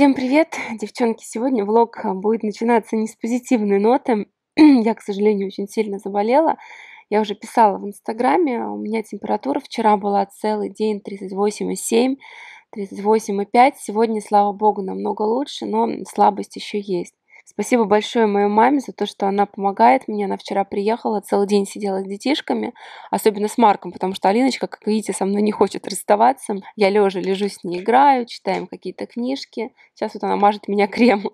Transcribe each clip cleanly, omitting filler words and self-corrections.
Всем привет, девчонки! Сегодня влог будет начинаться не с позитивной ноты. Я, к сожалению, очень сильно заболела. Я уже писала в Инстаграме, у меня температура вчера была целый день 38,7, 38,5. Сегодня, слава богу, намного лучше, но слабость еще есть. Спасибо большое моей маме за то, что она помогает мне. Она вчера приехала, целый день сидела с детишками, особенно с Марком, потому что Алиночка, как видите, со мной не хочет расставаться. Я лежа лежу с ней, играю, читаем какие-то книжки. Сейчас вот она мажет меня кремом.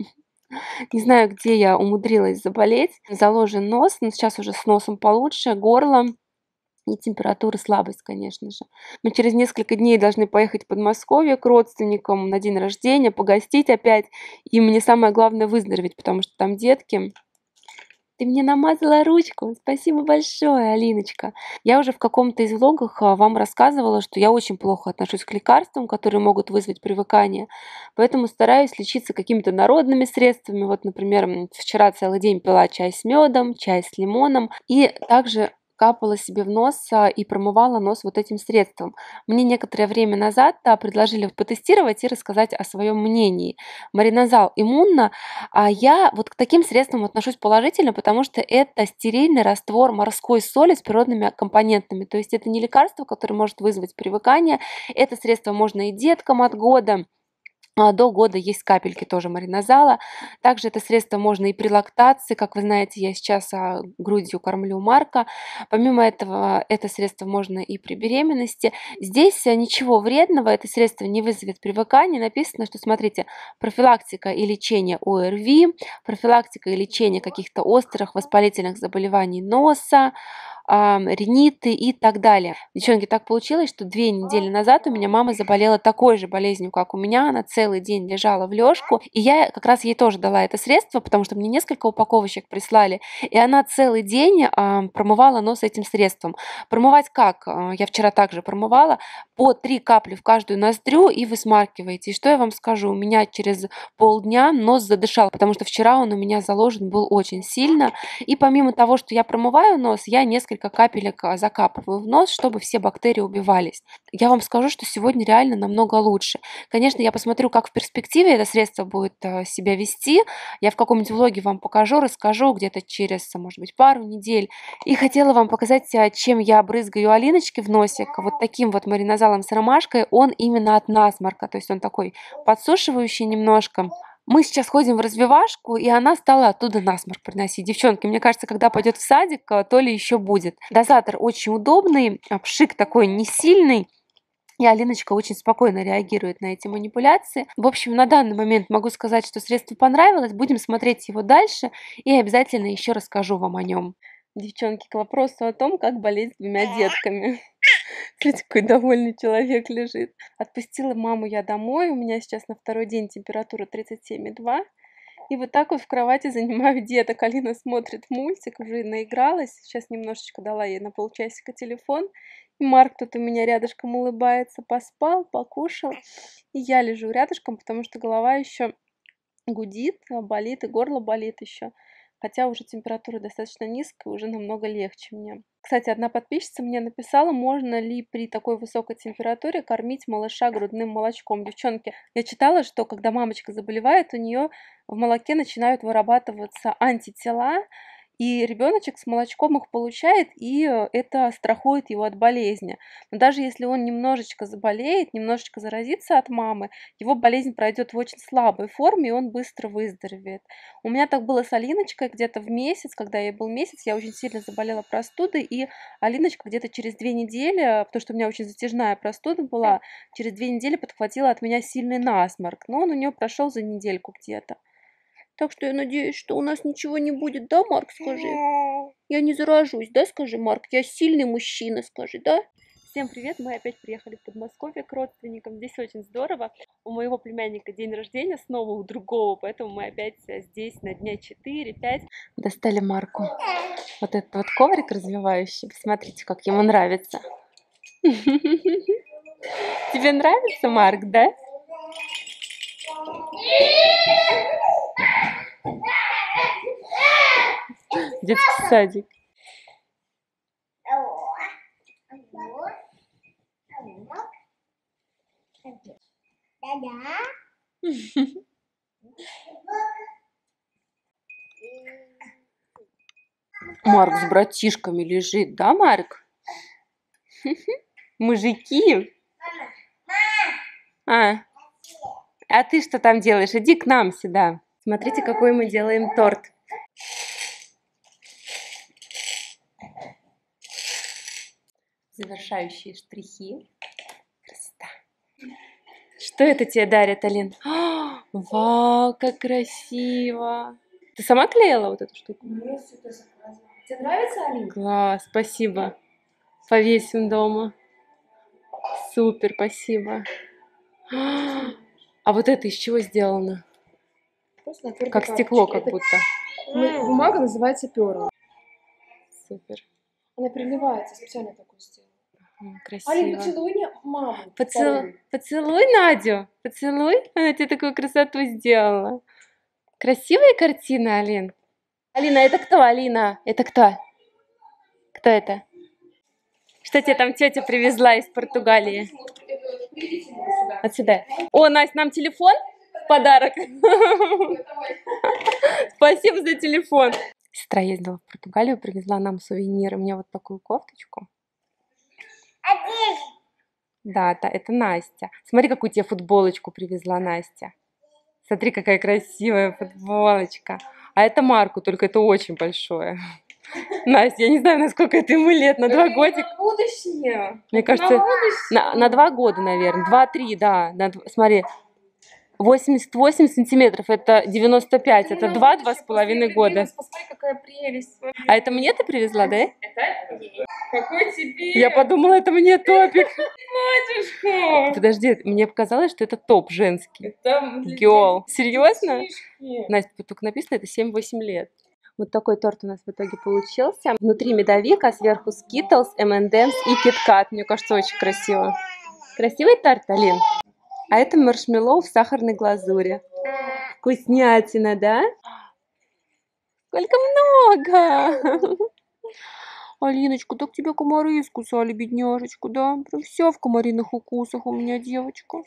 Не знаю, где я умудрилась заболеть. Заложен нос, но сейчас уже с носом получше, горло. И температура, слабость, конечно же. Мы через несколько дней должны поехать в Подмосковье к родственникам на день рождения, погостить опять. И мне самое главное выздороветь, потому что там детки. Ты мне намазала ручку. Спасибо большое, Алиночка. Я уже в каком-то из влогах вам рассказывала, что я очень плохо отношусь к лекарствам, которые могут вызвать привыкание. Поэтому стараюсь лечиться какими-то народными средствами. Вот, например, вчера целый день пила чай с медом, чай с лимоном. И также капала себе в нос и промывала нос вот этим средством. Мне некоторое время назад предложили потестировать и рассказать о своем мнении. Мореназал иммунно, а я вот к таким средствам отношусь положительно, потому что это стерильный раствор морской соли с природными компонентами. То есть это не лекарство, которое может вызвать привыкание. Это средство можно и деткам от года. До года есть капельки тоже мореназала. Также это средство можно и при лактации. Как вы знаете, я сейчас грудью кормлю Марка. Помимо этого, это средство можно и при беременности. Здесь ничего вредного, это средство не вызовет привыкания. Написано, что, смотрите, профилактика и лечение ОРВИ, профилактика и лечение каких-то острых воспалительных заболеваний носа, риниты и так далее. Девчонки, так получилось, что 2 недели назад у меня мама заболела такой же болезнью, как у меня. Она целый день лежала в лёжку, и я как раз ей тоже дала это средство, потому что мне несколько упаковочек прислали, и она целый день промывала нос этим средством. Промывать как? Я вчера также промывала по 3 капли в каждую ноздрю, и вы смаркиваете. И что я вам скажу, у меня через полдня нос задышал, потому что вчера он у меня заложен был очень сильно, и помимо того, что я промываю нос, я несколько капелек закапываю в нос, чтобы все бактерии убивались. Я вам скажу, что сегодня реально намного лучше. Конечно, я посмотрю, как в перспективе это средство будет себя вести. Я в каком-нибудь влоге вам покажу, расскажу где-то через, может быть, пару недель. И хотела вам показать, чем я брызгаю Алиночки в носик. Вот таким вот мореназалом с ромашкой. Он именно от насморка, то есть он такой подсушивающий немножко. Мы сейчас ходим в развивашку, и она стала оттуда насморк приносить. Девчонки, мне кажется, когда пойдет в садик, то ли еще будет. Дозатор очень удобный, пшик такой не сильный. И Алиночка очень спокойно реагирует на эти манипуляции. В общем, на данный момент могу сказать, что средство понравилось. Будем смотреть его дальше и обязательно еще расскажу вам о нем. Девчонки, к вопросу о том, как болеть с 2 детками. Смотрите, какой довольный человек лежит. Отпустила маму я домой. У меня сейчас на 2-й день температура 37,2. И вот так вот в кровати занимаю деток. Алина смотрит мультик, уже наигралась. Сейчас немножечко дала ей на полчасика телефон. И Марк тут у меня рядышком улыбается. Поспал, покушал. И я лежу рядышком, потому что голова еще гудит, болит, и горло болит еще. Хотя уже температура достаточно низкая, уже намного легче мне. Кстати, одна подписчица мне написала, можно ли при такой высокой температуре кормить малыша грудным молочком. Девчонки, я читала, что когда мамочка заболевает, у нее в молоке начинают вырабатываться антитела, и ребеночек с молочком их получает, и это страхует его от болезни. Но даже если он немножечко заболеет, немножечко заразится от мамы, его болезнь пройдет в очень слабой форме, и он быстро выздоровеет. У меня так было с Алиночкой где-то в месяц, когда ей был месяц, я очень сильно заболела простудой, и Алиночка где-то через 2 недели, потому что у меня очень затяжная простуда была, через 2 недели подхватила от меня сильный насморк, но он у нее прошел за недельку где-то. Так что я надеюсь, что у нас ничего не будет, да, Марк, скажи? Я не заражусь, да, скажи, Марк? Я сильный мужчина, скажи, да? Всем привет, мы опять приехали в Подмосковье к родственникам, здесь очень здорово. У моего племянника день рождения, снова у другого, поэтому мы опять здесь на дня 4-5. Достали Марку вот этот вот коврик развивающий, посмотрите, как ему нравится. Тебе нравится, Марк, да? Детский садик. Марк с братишками лежит, да, Марк? Мужики. А ты что там делаешь? Иди к нам сюда. Смотрите, какой мы делаем торт. Завершающие штрихи. Красота. Что это тебе дарят, Алин? О, вау, как красиво. Ты сама клеила вот эту штуку? Нет, это заказано. Тебе нравится, Алин? Класс, спасибо. Повесим дома. Супер, спасибо. А вот это из чего сделано? Как стекло, как будто. Бумага называется пером. Супер. Она приливается, специально такую сделала. Красиво. Алин, поцелуй маму. Поцелуй Надю. Поцелуй. Она тебе такую красоту сделала. Красивая картина, Алин. Алина, это кто, Алина? Это кто? Кто это? Что тебе там тетя привезла из Португалии? Отсюда. О, Настя, нам телефон в подарок. Спасибо за телефон. Сестра ездила в Португалию, привезла нам сувениры. Мне вот такую кофточку. Да, это Настя. Смотри, какую тебе футболочку привезла Настя. Смотри, какая красивая футболочка. А это Марку, только это очень большое. Настя, я не знаю, насколько это ему лет, на 2 годика. На будущее. Мне кажется, на 2 года, наверное, 2-3, да. Смотри, 88 сантиметров, это 95, это 2-2,5 года. Посмотри, какая прелесть. А это мне ты привезла, да? Это мне. Какой тебе? Я подумала, это мне топик. Матюшка. Подожди, мне показалось, что это топ женский. Геол. Серьезно? Настя, тут написано, это 7-8 лет. Вот такой торт у нас в итоге получился. Внутри медовик, а сверху скитлс, M&M's и киткат. Мне кажется, очень красиво. Красивый торт, Алин? А это маршмеллоу в сахарной глазури. Вкуснятина, да? Сколько много! Алиночка, так тебя комары искусали, бедняжечку, да? Прям все в комариных укусах у меня, девочка.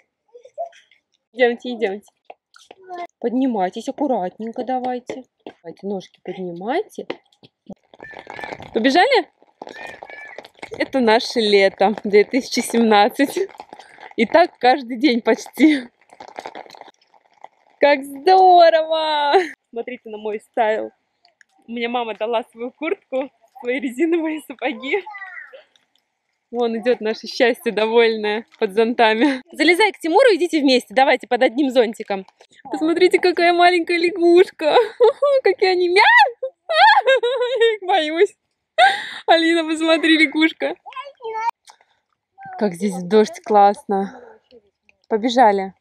Идемте, идемте. Поднимайтесь аккуратненько, давайте. Давайте ножки поднимайте. Побежали? Это наше лето 2017. И так каждый день почти. Как здорово! Смотрите на мой стайл. Мне мама дала свою куртку, свои резиновые сапоги. Вон идет наше счастье довольное под зонтами. Залезай к Тимуру, идите вместе. Давайте под одним зонтиком. Посмотрите, какая маленькая лягушка. Какие они мягкие. Я их боюсь. Алина, посмотри, лягушка. Как здесь в дождь классно. Побежали.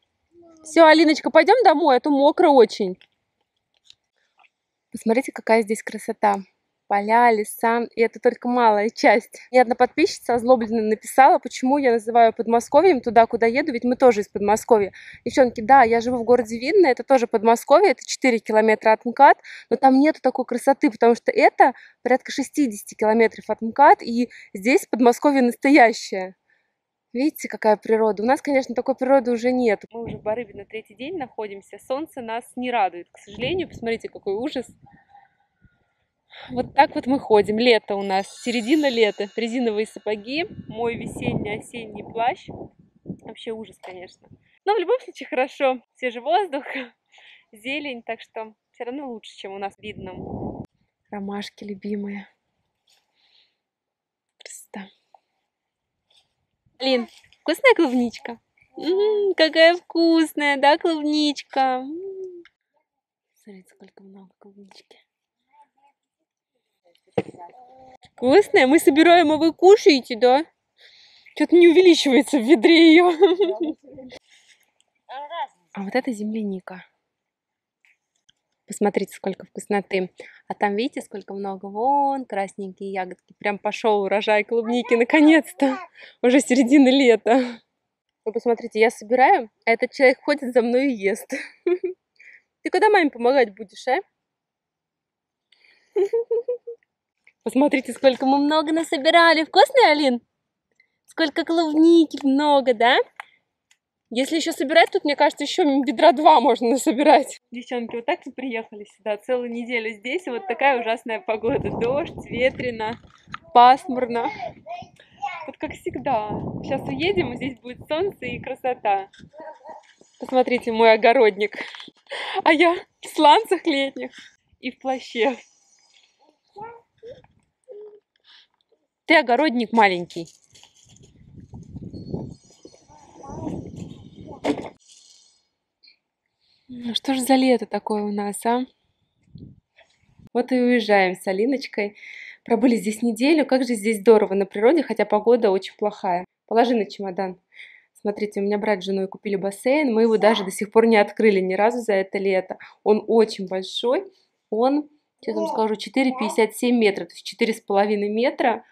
Все, Алиночка, пойдем домой, а то мокро очень. Посмотрите, какая здесь красота. Поля, леса, и это только малая часть. Мне одна подписчица озлобленно написала, почему я называю Подмосковьем туда, куда еду, ведь мы тоже из Подмосковья. Девчонки, да, я живу в городе Винно, это тоже Подмосковье, это 4 километра от МКАД, но там нету такой красоты, потому что это порядка 60 километров от МКАД, и здесь Подмосковье настоящее. Видите, какая природа? У нас, конечно, такой природы уже нет. Мы уже в Барыбе на 3-й день находимся, солнце нас не радует, к сожалению. Посмотрите, какой ужас. Вот так вот мы ходим. Лето у нас, середина лета. Резиновые сапоги, мой весенний-осенний плащ. Вообще ужас, конечно. Но в любом случае хорошо. Свежий воздух, зелень, так что все равно лучше, чем у нас видно. Ромашки любимые. Просто. Алин, вкусная клубничка? Какая вкусная, да, клубничка? Смотрите, сколько много клубнички. Вкусная? Мы собираем, а вы кушаете, да? Что-то не увеличивается в ведре ее. А вот это земляника. Посмотрите, сколько вкусноты. А там, видите, сколько много? Вон красненькие ягодки. Прям пошел урожай клубники, наконец-то. Уже середина лета. Вы посмотрите, я собираю, а этот человек ходит за мной и ест. Ты когда маме помогать будешь, а? Посмотрите, сколько мы много насобирали. Вкусный, Алин? Сколько клубники много, да? Если еще собирать, тут, мне кажется, еще ведра 2 можно насобирать. Девчонки, вот так мы приехали сюда. Целую неделю здесь, и вот такая ужасная погода. Дождь, ветрено, пасмурно. Вот как всегда. Сейчас уедем, и здесь будет солнце и красота. Посмотрите, мой огородник. А я в сланцах летних и в плаще. Ты огородник маленький. Ну что ж за лето такое у нас, а? Вот и уезжаем с Алиночкой. Пробыли здесь неделю. Как же здесь здорово на природе, хотя погода очень плохая. Положи на чемодан. Смотрите, у меня брат с женой купили бассейн. Мы его даже до сих пор не открыли ни разу за это лето. Он очень большой. Он, сейчас вам скажу, 4,57 метра, то есть 4,5 метра.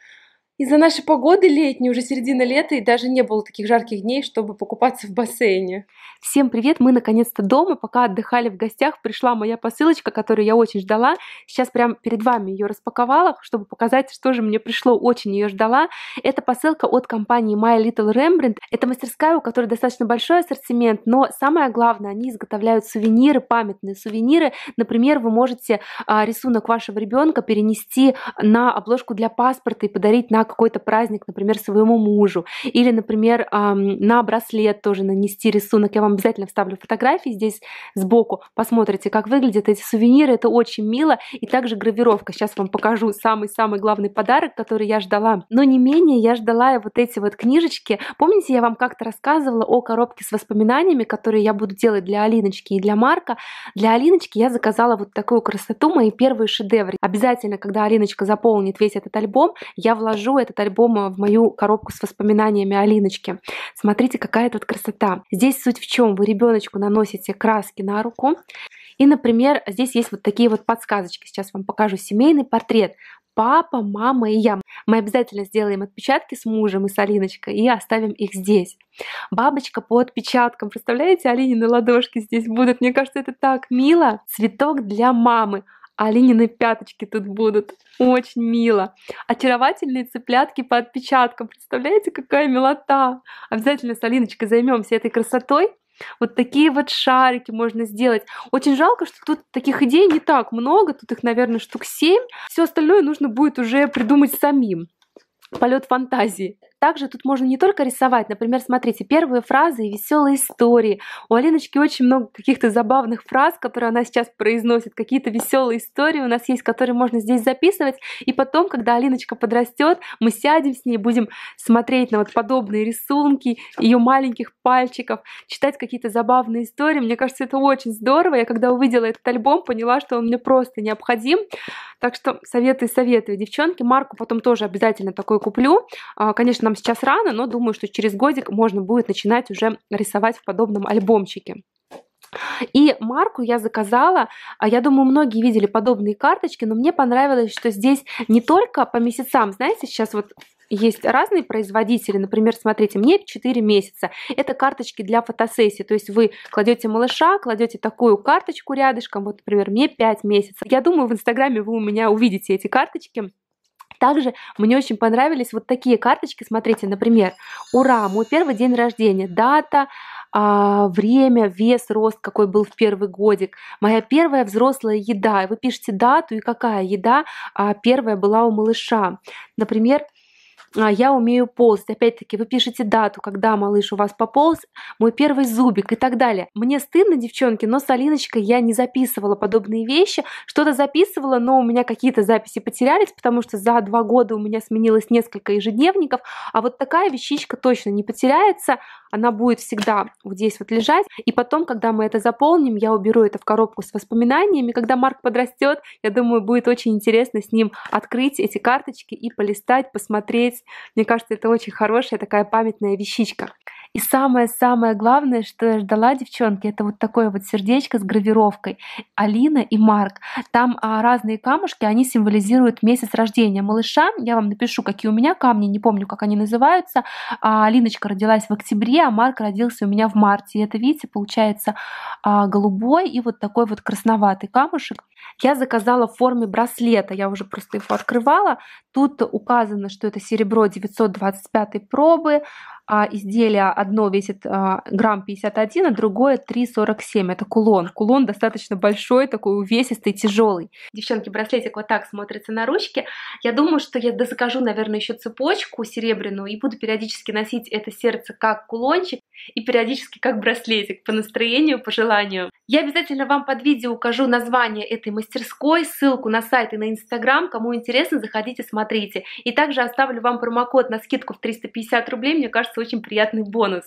Из-за нашей погоды летней, уже середина лета, и даже не было таких жарких дней, чтобы покупаться в бассейне. Всем привет! Мы наконец-то дома, пока отдыхали в гостях, пришла моя посылочка, которую я очень ждала. Сейчас прямо перед вами ее распаковала, чтобы показать, что же мне пришло, очень ее ждала. Это посылка от компании My Little Rembrandt. Это мастерская, у которой достаточно большой ассортимент, но самое главное, они изготовляют сувениры, памятные сувениры. Например, вы можете рисунок вашего ребенка перенести на обложку для паспорта и подарить на какой-то праздник, например, своему мужу, или, например, на браслет тоже нанести рисунок. Я вам обязательно вставлю фотографии здесь сбоку, посмотрите, как выглядят эти сувениры, это очень мило, и также гравировка. Сейчас вам покажу самый-самый главный подарок, который я ждала, но не менее я ждала и вот эти вот книжечки. Помните, я вам как-то рассказывала о коробке с воспоминаниями, которые я буду делать для Алиночки и для Марка. Для Алиночки я заказала вот такую красоту, мои первые шедевры. Обязательно, когда Алиночка заполнит весь этот альбом, я вложу этот альбом в мою коробку с воспоминаниями Алиночки. Смотрите, какая тут красота. Здесь суть в чем: вы ребеночку наносите краски на руку, и, например, здесь есть вот такие вот подсказочки. Сейчас вам покажу: семейный портрет, папа, мама и я. Мы обязательно сделаем отпечатки с мужем и с Алиночкой и оставим их здесь. Бабочка по отпечаткам, представляете, Алинины ладошки здесь будут, мне кажется, это так мило. Цветок для мамы, Алинины пяточки тут будут. Очень мило. Очаровательные цыплятки по отпечаткам. Представляете, какая милота. Обязательно с Алиночкой займемся этой красотой. Вот такие вот шарики можно сделать. Очень жалко, что тут таких идей не так много. Тут их, наверное, штук 7. Все остальное нужно будет уже придумать самим. Полет фантазии. Также тут можно не только рисовать, например, смотрите, первые фразы и веселые истории. У Алиночки очень много каких-то забавных фраз, которые она сейчас произносит, какие-то веселые истории у нас есть, которые можно здесь записывать, и потом, когда Алиночка подрастет, мы сядем с ней, будем смотреть на вот подобные рисунки ее маленьких пальчиков, читать какие-то забавные истории. Мне кажется, это очень здорово. Я когда увидела этот альбом, поняла, что он мне просто необходим. Так что советую, девчонки. Марку потом тоже обязательно такой куплю. Конечно, нам сейчас рано, но думаю, что через годик можно будет начинать уже рисовать в подобном альбомчике. И Марку я заказала, я думаю, многие видели подобные карточки, но мне понравилось, что здесь не только по месяцам, знаете, сейчас вот есть разные производители, например, смотрите, мне 4 месяца, это карточки для фотосессии, то есть вы кладете малыша, кладете такую карточку рядышком, вот, например, мне 5 месяцев. Я думаю, в Инстаграме вы у меня увидите эти карточки. Также мне очень понравились вот такие карточки, смотрите, например, ура, мой первый день рождения, дата, время, вес, рост, какой был в первый годик, моя первая взрослая еда, и вы пишете дату и какая еда первая была у малыша, например, я умею ползать. Опять-таки, вы пишете дату, когда малыш у вас пополз, мой первый зубик и так далее. Мне стыдно, девчонки, но с Алиночкой я не записывала подобные вещи. Что-то записывала, но у меня какие-то записи потерялись, потому что за 2 года у меня сменилось несколько ежедневников. А вот такая вещичка точно не потеряется. Она будет всегда вот здесь вот лежать. И потом, когда мы это заполним, я уберу это в коробку с воспоминаниями. Когда Марк подрастет, я думаю, будет очень интересно с ним открыть эти карточки и полистать, посмотреть. Мне кажется, это очень хорошая такая памятная вещичка. И самое-самое главное, что я ждала, девчонки, это вот такое вот сердечко с гравировкой Алина и Марк. Там разные камушки, они символизируют месяц рождения малыша. Я вам напишу, какие у меня камни, не помню, как они называются. Алиночка родилась в октябре, а Марк родился у меня в марте. И это, видите, получается голубой и вот такой вот красноватый камушек. Я заказала в форме браслета, я уже просто его открывала. Тут указано, что это серебро 925 пробы, изделие одно весит грамм 51, а другое 3,47. Это кулон. Кулон достаточно большой, такой увесистый, тяжелый. Девчонки, браслетик вот так смотрится на ручке. Я думаю, что я дозакажу, наверное, еще цепочку серебряную и буду периодически носить это сердце как кулончик и периодически как браслетик по настроению, по желанию. Я обязательно вам под видео укажу название этой мастерской, ссылку на сайт и на Инстаграм. Кому интересно, заходите, смотрите. И также оставлю вам промокод на скидку в 350 рублей. Мне кажется, очень приятный бонус.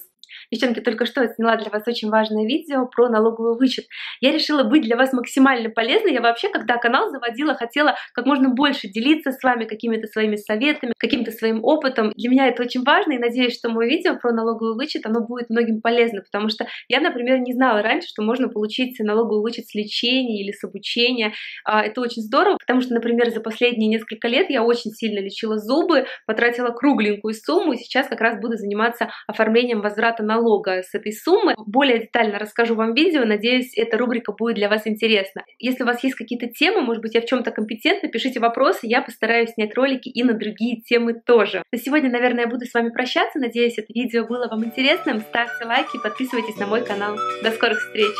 Девчонки, только что я сняла для вас очень важное видео про налоговый вычет. Я решила быть для вас максимально полезной. Я вообще, когда канал заводила, хотела как можно больше делиться с вами какими-то своими советами, каким-то своим опытом. Для меня это очень важно, и надеюсь, что мое видео про налоговый вычет, оно будет многим полезно, потому что я, например, не знала раньше, что можно получить налоговый вычет с лечения или с обучения. Это очень здорово, потому что, например, за последние несколько лет я очень сильно лечила зубы, потратила кругленькую сумму, и сейчас как раз буду заниматься оформлением возврата налога с этой суммы. Более детально расскажу вам в видео, надеюсь, эта рубрика будет для вас интересна. Если у вас есть какие-то темы, может быть, я в чем-то компетентна, пишите вопросы, я постараюсь снять ролики и на другие темы тоже. На сегодня, наверное, я буду с вами прощаться, надеюсь, это видео было вам интересным. Ставьте лайки, подписывайтесь на мой канал. До скорых встреч!